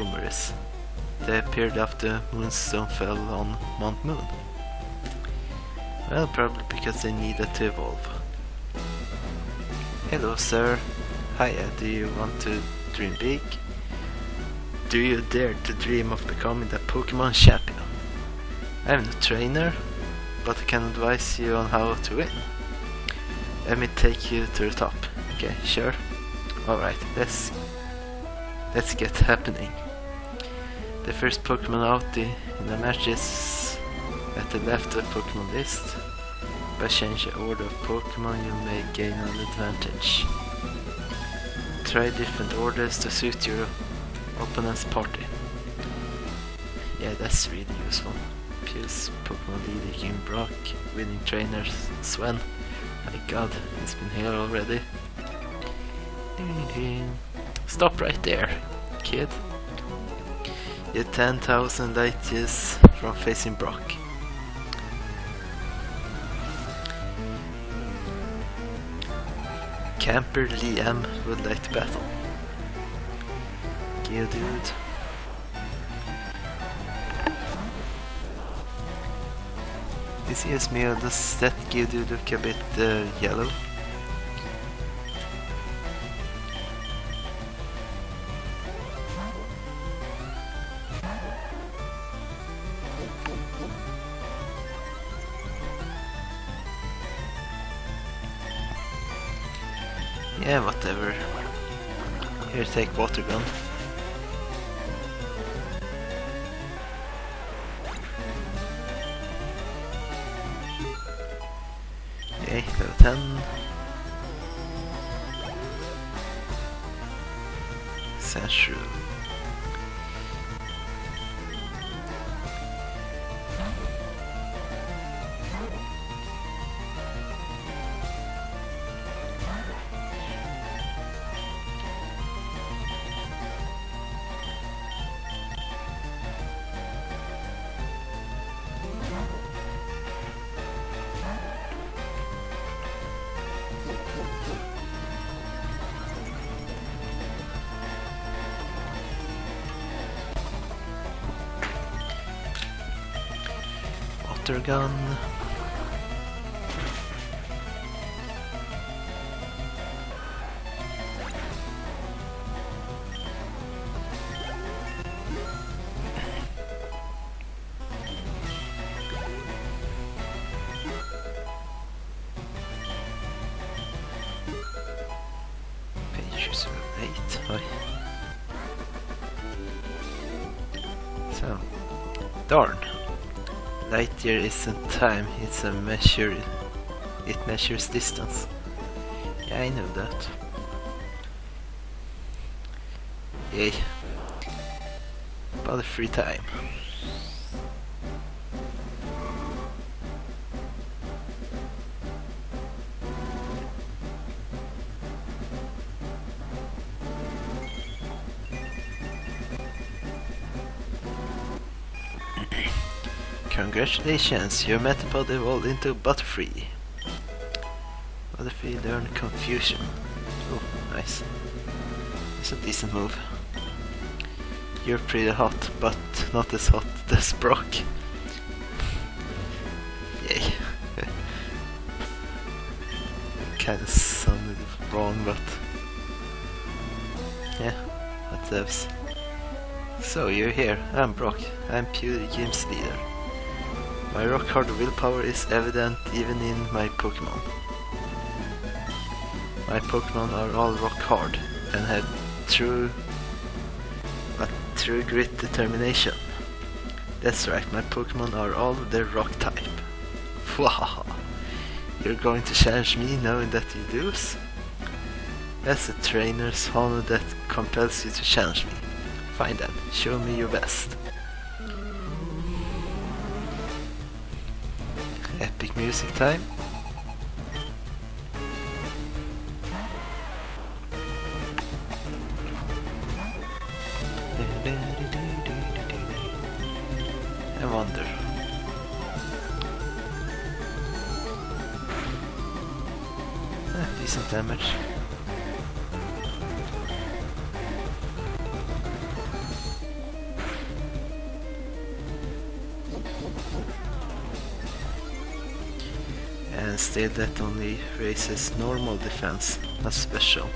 rumors. They appeared after Moonstone fell on Mount Moon. Well, probably because they needed to evolve. Hello, sir. Hiya, do you want to dream big? Do you dare to dream of becoming the Pokemon champion? I'm no trainer, but I can advise you on how to win. Let me take you to the top. Okay, sure. Alright, let's get happening. The first Pokemon out in the match is at the left of the Pokemon list. By changing the order of Pokemon, you may gain an advantage. Try different orders to suit your opponent's party. Yeah, that's really useful. Puce, Pokemon leader King Brock, winning trainer Sven. My god, he's been here already. Stop right there, kid. You're 10,000 light years from facing Brock. Camper Liam would like to battle. Geodude. This year's meal, does that Geodude look a bit yellow? Yeah, whatever. Here, take water gun. Okay, level 10. Senshu. Gun. Pages of 8. Oi. So, darn. Light year isn't time, it's a measure. It measures distance. Yeah, I know that. Yay. Butterfree time. Congratulations, your Metapod evolved into Butterfree. Butterfree learned Confusion. Oh, nice. That's a decent move. You're pretty hot, but not as hot as Brock. Yay. Kinda sounded wrong, but... yeah, that serves. So, you're here. I'm Brock. I'm Pewdiepie's leader. My rock-hard willpower is evident even in my Pokémon. My Pokémon are all rock-hard and have a true grit determination. That's right, my Pokémon are all their rock-type. Wow! You're going to challenge me knowing that you lose? That's a trainer's honor that compels you to challenge me. Fine then, show me your best. Epic music time. I wonder. Decent damage. instead that only raises normal defense, not special.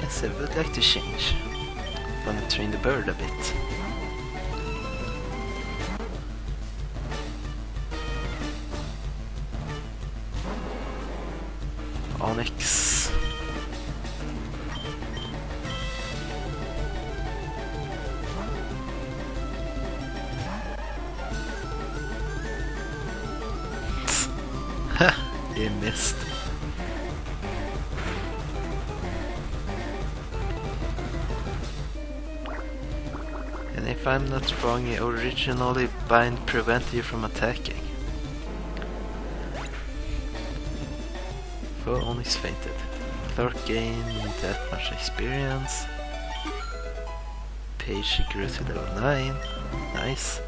Yes, I would like to change. Gonna train the bird a bit. Onyx. Ha! He missed. And if I'm not wrong, I originally bind prevent you from attacking. Oh, Onyx fainted. Clark gained that much experience. Paige grew to level 9. Nice.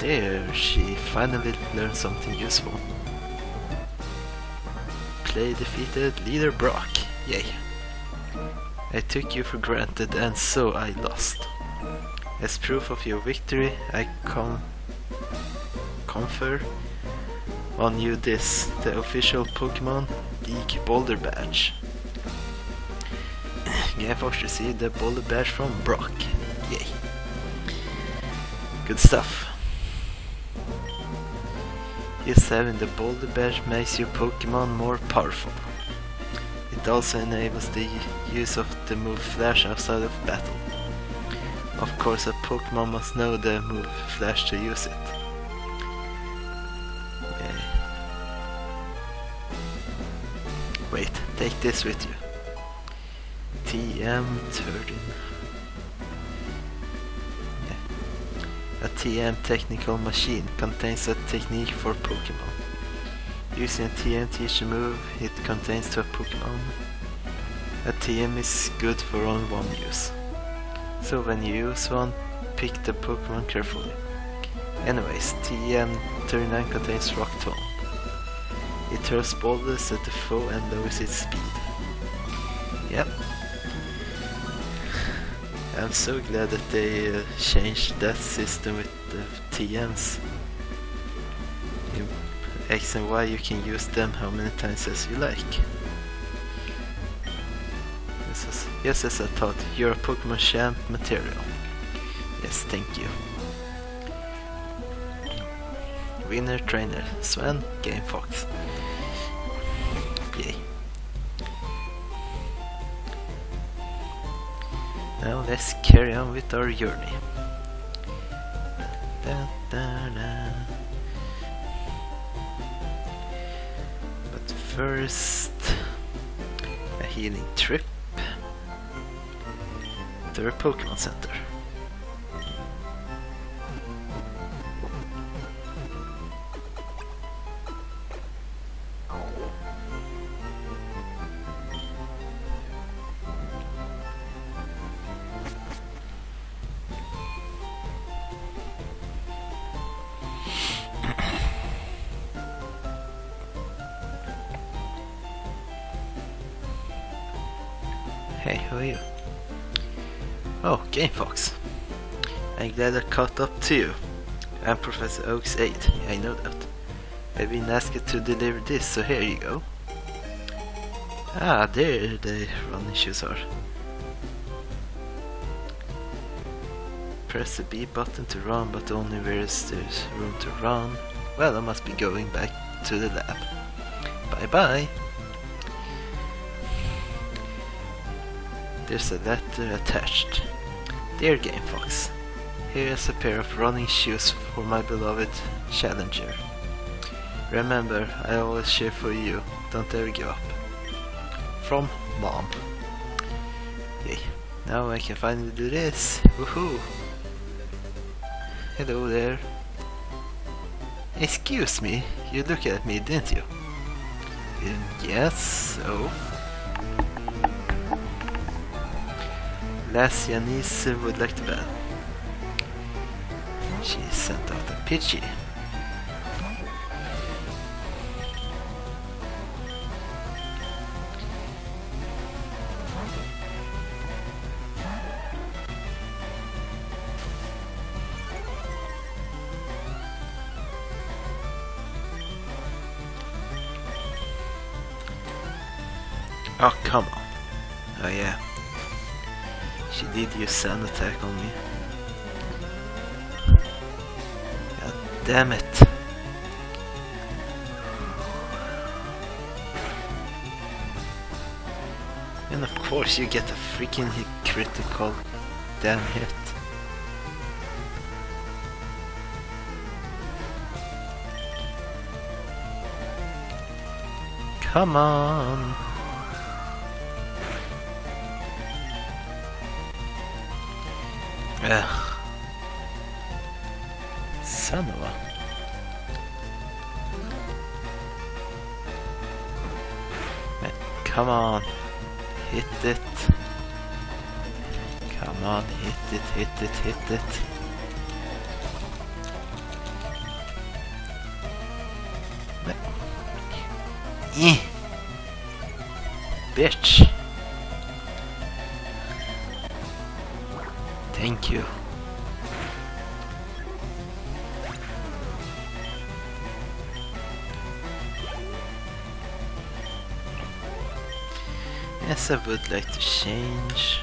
There, she finally learned something useful. Clay defeated Leader Brock. Yay. I took you for granted and so I lost. As proof of your victory, I confer on you this, the official Pokemon League Boulder Badge. GameFox received the Boulder Badge from Brock. Yay. Good stuff. Yes, having the Boulder Badge makes your Pokemon more powerful. It also enables the use of the move Flash outside of battle. Of course, a Pokemon must know the move Flash to use it. Wait, take this with you. TM Turden. Yeah. A TM technical machine contains a technique for Pokemon. Using a TM teach move, it contains to a Pokemon. A TM is good for only one use. So when you use one, pick the Pokemon carefully. Anyways, TM 39 contains Rock Tone. It throws boulders at the foe and lowers its speed. Yep. I'm so glad that they changed that system with the TMs. In X and Y you can use them how many times as you like. Yes, as I thought, you're a Pokemon champ material. Yes, thank you. Winner Trainer, Sven, GameFox. Yay. Now let's carry on with our journey. Da, da, da. But first, a healing trip to a Pokemon Center. Hey, who are you? Oh, GameFox. I'm glad I caught up to you. I'm Professor Oak's aide, I know that. I've been asked to deliver this, so here you go. Ah, there the running shoes are. Press the B button to run, but only where there's room to run. Well, I must be going back to the lab. Bye bye! There's a letter attached. Dear GameFox, here is a pair of running shoes for my beloved challenger. Remember, I always cheer for you. Don't ever give up. From Mom. Yay. Now I can finally do this. Woohoo! Hello there. Excuse me, you looked at me, didn't you? Yes, so... Lassianis would like to battle. She sent out a Pidgey. Oh, come on. Oh yeah. She did use sand attack on me. God damn it. And of course you get a freaking critical damn hit. Come on! Ugh. Son of a... Come on! Hit it! Come on, hit it, hit it, hit it! Eh. Bitch! Thank you. Yes, I would like to change.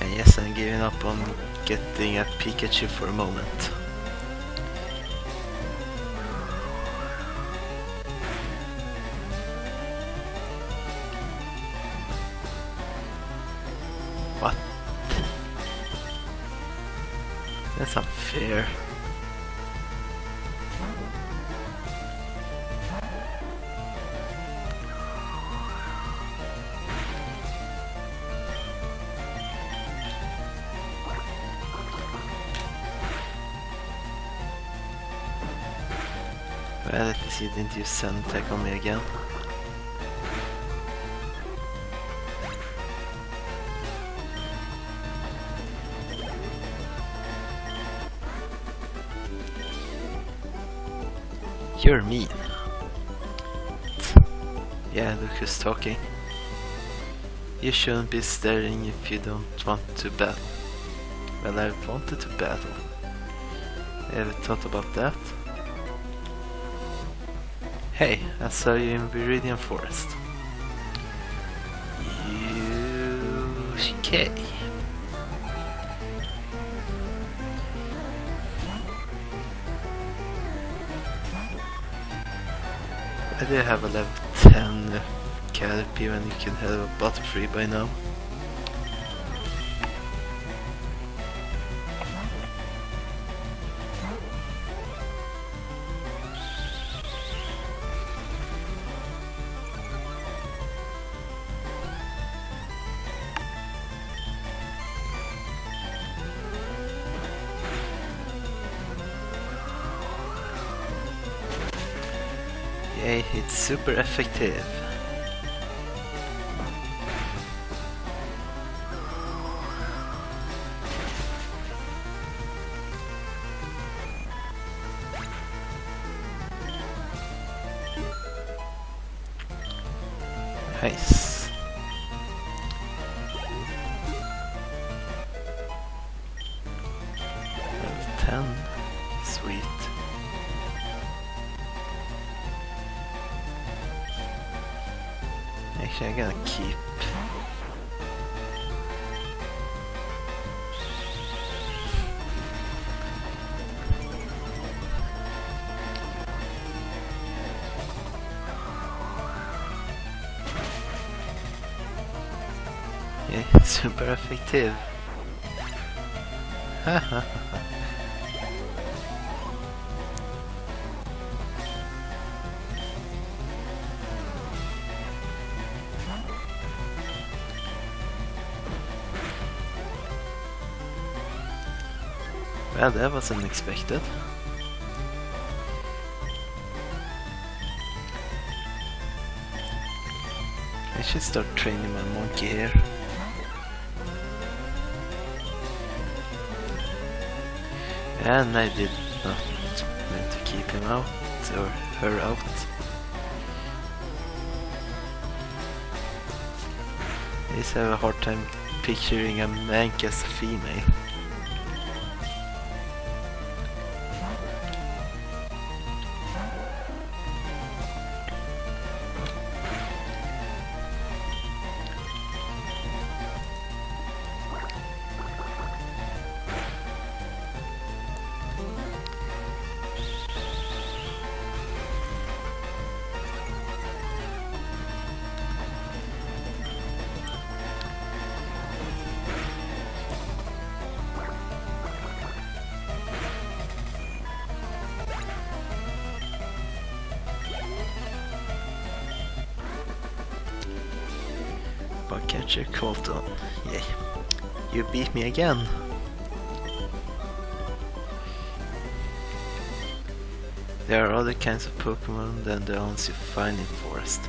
And yes, I'm giving up on getting a Pikachu for a moment. What? That's unfair. Well, at least you didn't use sun attack on me again. You're mean. Yeah, look who's talking. You shouldn't be staring if you don't want to battle. Well, I wanted to battle. Ever thought about that? Hey, I saw you in Viridian Forest. Okay. I do have a level 10 Caterpie when you can have a Butterfree by now. It's super effective. Nice. Level 10. Sweet. Actually, I'm gonna keep. Yeah, super effective. Well, that was unexpected. I should start training my monkey here. And I did not mean to keep him out, or her out. I just have a hard time picturing a mank as a female. future Colt. Yay. You beat me again. There are other kinds of Pokemon than the ones you find in forest.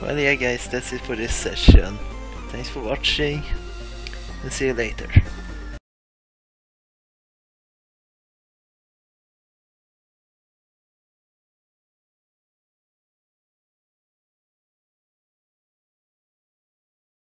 Well yeah guys, that's it for this session. Thanks for watching and see you later.